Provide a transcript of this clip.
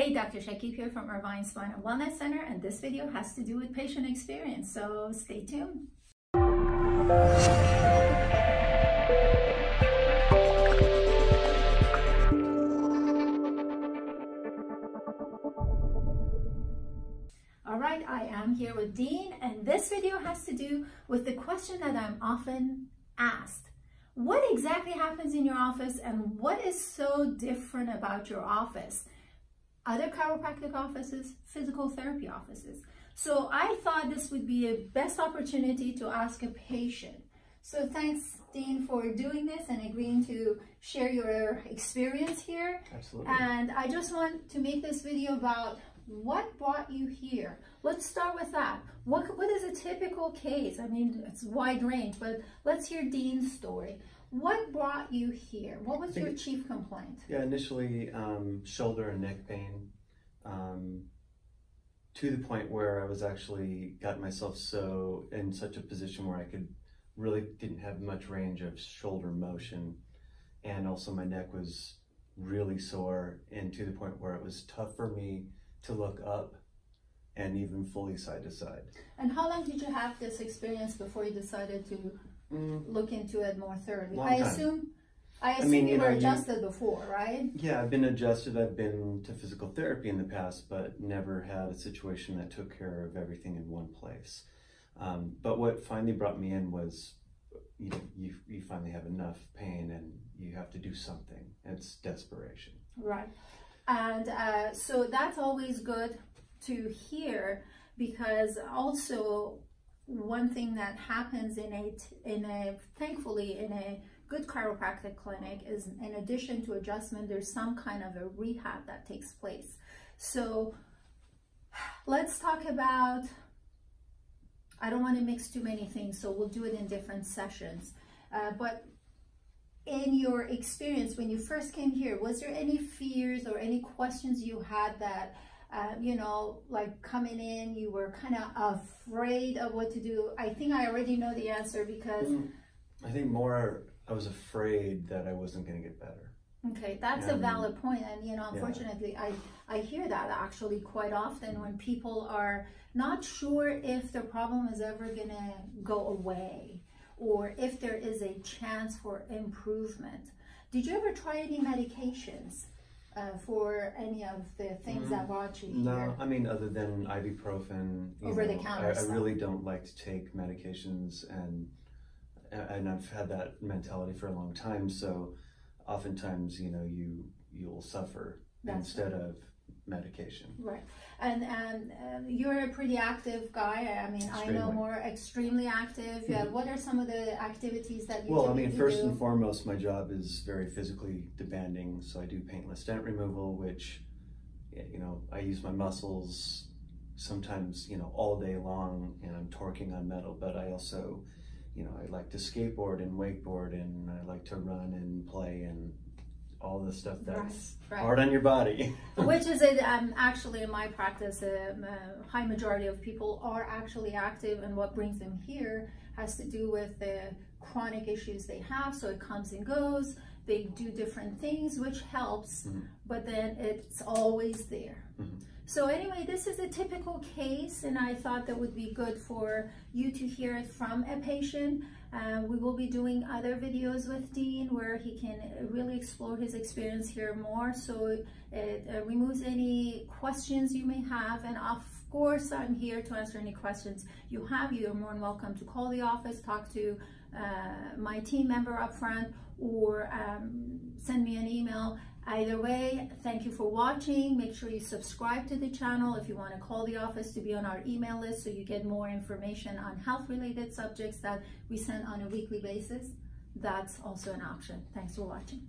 Hey, Dr. Shakib here from Irvine Spine and Wellness Center, and this video has to do with patient experience, so stay tuned. All right, I am here with Dean, and this video has to do with the question that I'm often asked. What exactly happens in your office, and what is so different about your office? Other chiropractic offices, physical therapy offices. So I thought this would be a best opportunity to ask a patient. So thanks, Dean, for doing this and agreeing to share your experience here. Absolutely. And I just want to make this video about what brought you here. Let's start with that. What is a typical case? I mean, it's wide range, but let's hear Dean's story. What brought you here? What was your chief complaint? Yeah, initially shoulder and neck pain, to the point where I was actually got myself so in such a position where I really didn't have much range of shoulder motion, and also my neck was really sore, and to the point where it was tough for me to look up and even fully side to side. And how long did you have this experience before you decided to look into it more thoroughly? I mean, you were adjusted before, right? Yeah, I've been adjusted. I've been to physical therapy in the past, but never had a situation that took care of everything in one place. But what finally brought me in was, you know, you finally have enough pain and you have to do something. It's desperation. Right. And so that's always good to hear, because also one thing that happens thankfully in a good chiropractic clinic is, in addition to adjustment, there's some kind of a rehab that takes place. So let's talk about, I don't want to mix too many things, so we'll do it in different sessions. But in your experience, when you first came here, was there any fears or any questions you had that, you know, like coming in, you were kind of afraid of what to do? I think I already know the answer, because I think more I was afraid that I wasn't going to get better. Okay, that's a valid point. And, you know, unfortunately, yeah. I hear that actually quite often when people are not sure if their problem is ever going to go away or if there is a chance for improvement. Did you ever try any medications for any of the things that brought you here? No, I mean, other than ibuprofen, over-the-counter stuff. I really don't like to take medications, and I've had that mentality for a long time. So oftentimes, you know, you'll suffer instead of medication. Right. And you're a pretty active guy. I mean, extremely. I know more extremely active. Yeah. What are some of the activities that you do? Well, I mean, first and foremost, my job is very physically demanding. So I do painless dent removal, which, you know, I use my muscles sometimes, you know, all day long, and I'm torquing on metal. But I also, you know, I like to skateboard and wakeboard, and I like to run and play and all the stuff that's hard on your body. Which is actually in my practice, a high majority of people are actually active, and what brings them here has to do with the chronic issues they have. So it comes and goes, they do different things, which helps, but then it's always there. So anyway, this is a typical case, and I thought that would be good for you to hear it from a patient. We will be doing other videos with Dean where he can really explore his experience here more, so it removes any questions you may have. And of course, I'm here to answer any questions you have. You're more than welcome to call the office, talk to my team member up front, or send me an email. Either way, thank you for watching. Make sure you subscribe to the channel if you want to call the office to be on our email list, so you get more information on health-related subjects that we send on a weekly basis. That's also an option. Thanks for watching.